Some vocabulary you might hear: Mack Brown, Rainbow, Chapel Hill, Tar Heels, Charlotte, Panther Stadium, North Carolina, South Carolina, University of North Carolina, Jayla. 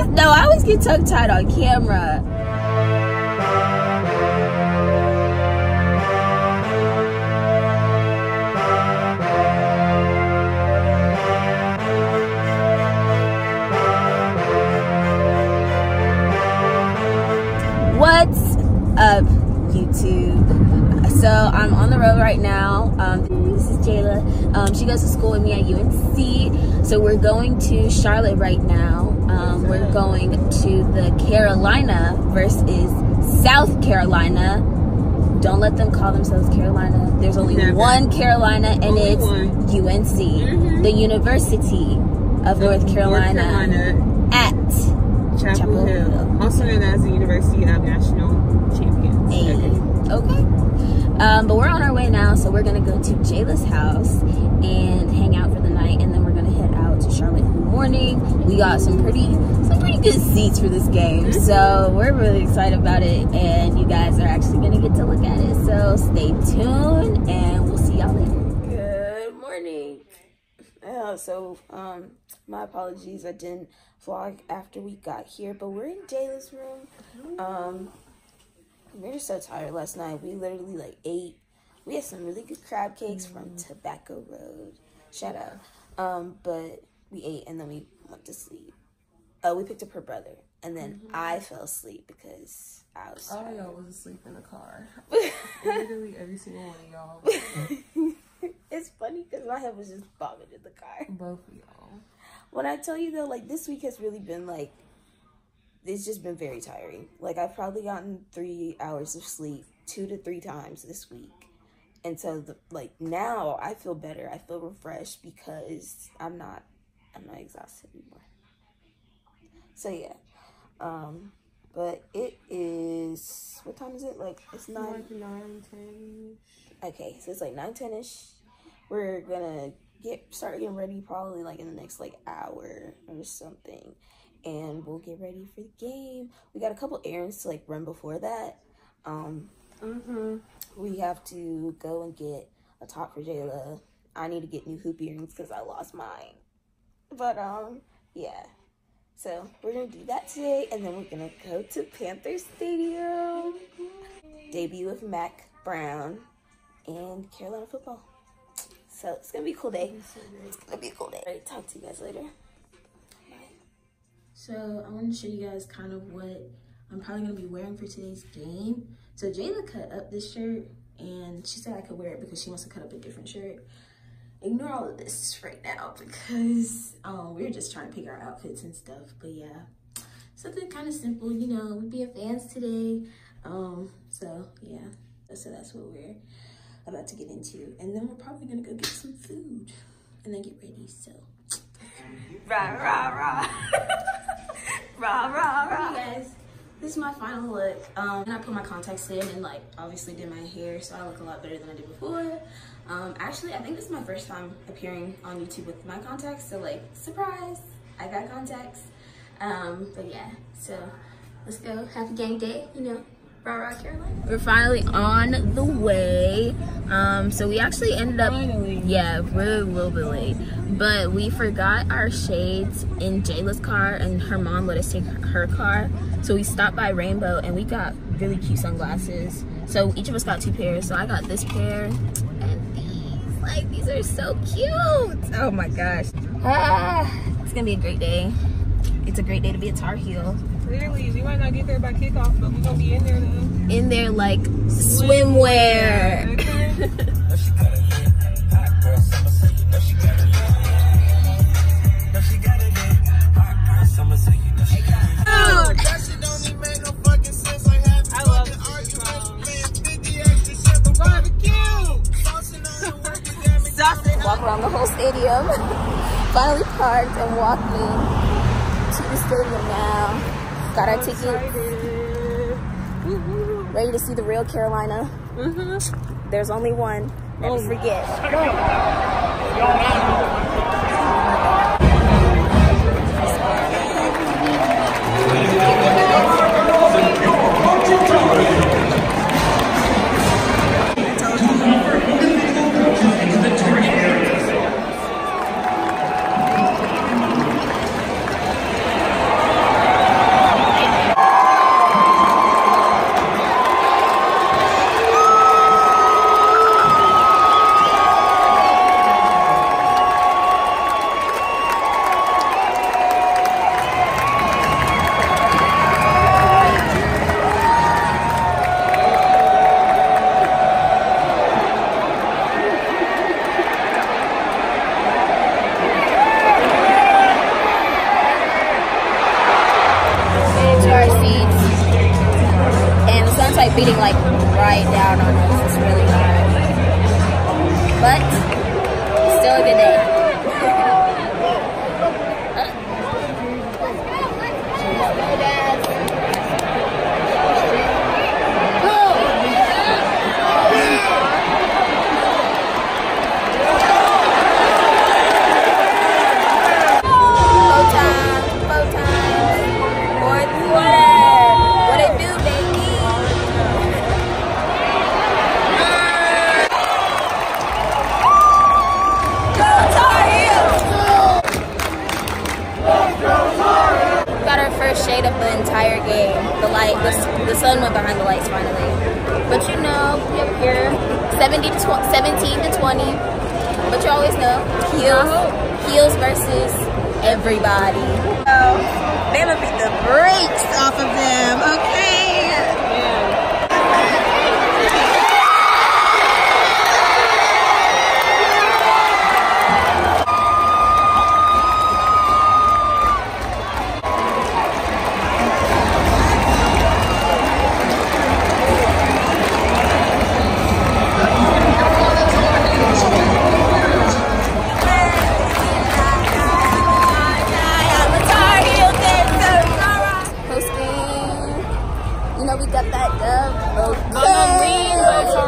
I always get tongue-tied on camera. What's up, YouTube? So I'm on the road right now. This is Jayla. She goes to school with me at UNC. So we're going to Charlotte right now. We're going to the Carolina versus South Carolina. Don't let them call themselves Carolina. There's only one Carolina, and it's UNC, the University of North Carolina at Chapel Hill. Also known as the University of National Champions. But we're on our way now, so we're gonna go to Jayla's house and hang out for the night, and then we're gonna head out to Charlotte in the morning. We got some pretty good seats for this game, so we're really excited about it, and you guys are actually gonna get to look at it. So stay tuned, and we'll see y'all later. Good morning. My apologies, I didn't vlog after we got here, but we're in Jayla's room. We were so tired last night. We literally like ate. We had some really good crab cakes from Tobacco Road. Shout out. But we ate and then we went to sleep. We picked up her brother and then I fell asleep because I was tired. All y'all was asleep in the car. Literally every single one of y'all was asleep. It's funny because my head was just bobbing in the car. Both of y'all. When I tell you though, like this week has really been like, it's just been very tiring. Like I've probably gotten 3 hours of sleep 2 to 3 times this week, and so like now I feel better. I feel refreshed because I'm not exhausted anymore. So yeah, but it is, what time is it? Like it's 9:10. Okay, so it's like 9:10ish. We're gonna start getting ready probably like in the next like hour or something. And we'll get ready for the game. We got a couple errands to like run before that. We have to go and get a top for Jayla. I need to get new hoop earrings because I lost mine. But yeah. So we're gonna do that today, and then we're gonna go to Panther Stadium. Debut of Mack Brown and Carolina football. So it's gonna be a cool day. It's gonna be a cool day. All right, talk to you guys later. So I want to show you guys kind of what I'm probably going to be wearing for today's game. So Jayla cut up this shirt, and she said I could wear it because she wants to cut up a different shirt. Ignore all of this right now because we're just trying to pick our outfits and stuff. But yeah, something kind of simple, you know, we'd be a fans today. So yeah, so that's what we're about to get into. And then we're probably going to go get some food and then get ready, so. Rah, rah, rah. Rah, rah, rah. Hey guys, this is my final look. And I put my contacts in and like obviously did my hair, so I look a lot better than I did before. Actually, I think this is my first time appearing on YouTube with my contacts, so like, surprise, I got contacts. But yeah, so let's go. Happy game day, you know. Rah, rah, Carolina. We're finally on the way. So we actually ended up, yeah, we're a little bit late, but we forgot our shades in Jayla's car, and her mom let us take her car. So we stopped by Rainbow and we got really cute sunglasses. So each of us got 2 pairs. So I got this pair and these. Like, these are so cute. Oh my gosh. It's gonna be a great day. It's a great day to be a Tar Heel. Literally, we might not get there by kickoff, but we're gonna be in there though. In there like swimwear. Okay. Walk around the whole stadium. Finally parked and walking to the stadium now. Got our tickets. Ready to see the real Carolina. There's only one. Never forget. right down on us. It's really hard. But it's still a good day. The sun went behind the lights finally, but you know, you're 17 to 20, but you always know heels versus everybody. So they would beat the brakes off of them. Okay. We got that dub. Okay.